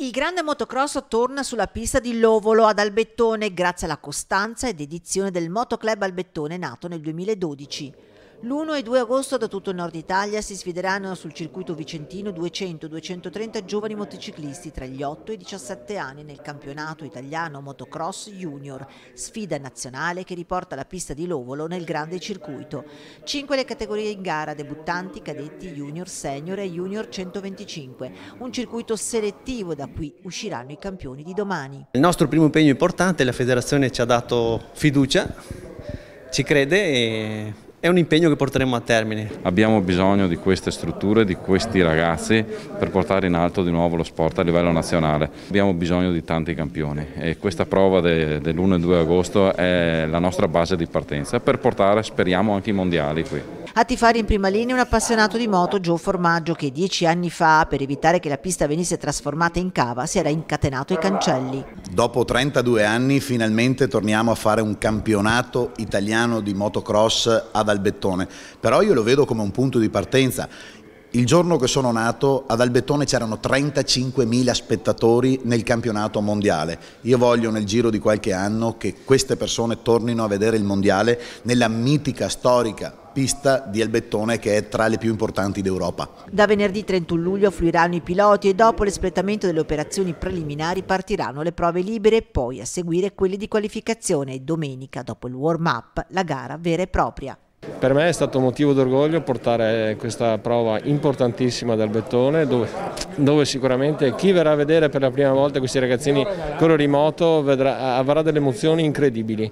Il grande motocross torna sulla pista di Lovolo ad Albettone grazie alla costanza ed edizione del Motoclub Albettone nato nel 2012. L'1 e 2 agosto da tutto il nord Italia si sfideranno sul circuito vicentino 200-230 giovani motociclisti tra gli 8 e i 17 anni nel campionato italiano motocross junior, sfida nazionale che riporta la pista di Lovolo nel grande circuito. 5 le categorie in gara, debuttanti, cadetti, junior, senior e junior 125. Un circuito selettivo, da qui usciranno i campioni di domani. Il nostro primo impegno importante, la federazione ci ha dato fiducia, ci crede e è un impegno che porteremo a termine. Abbiamo bisogno di queste strutture, di questi ragazzi per portare in alto di nuovo lo sport a livello nazionale. Abbiamo bisogno di tanti campioni e questa prova dell'1 e 2 agosto è la nostra base di partenza per portare, speriamo, anche i mondiali qui. A tifare in prima linea un appassionato di moto, Joe Formaggio, che 10 anni fa, per evitare che la pista venisse trasformata in cava, si era incatenato ai cancelli. Dopo 32 anni finalmente torniamo a fare un campionato italiano di motocross ad Albettone, però io lo vedo come un punto di partenza. Il giorno che sono nato ad Albettone c'erano 35.000 spettatori nel campionato mondiale. Io voglio nel giro di qualche anno che queste persone tornino a vedere il mondiale nella mitica, storica pista di Albettone, che è tra le più importanti d'Europa. Da venerdì 31 luglio fluiranno i piloti e dopo l'espletamento delle operazioni preliminari partiranno le prove libere e poi a seguire quelle di qualificazione e domenica, dopo il warm-up, la gara vera e propria. Per me è stato motivo d'orgoglio portare questa prova importantissima ad Albettone, dove sicuramente chi verrà a vedere per la prima volta questi ragazzini correre in moto avrà delle emozioni incredibili.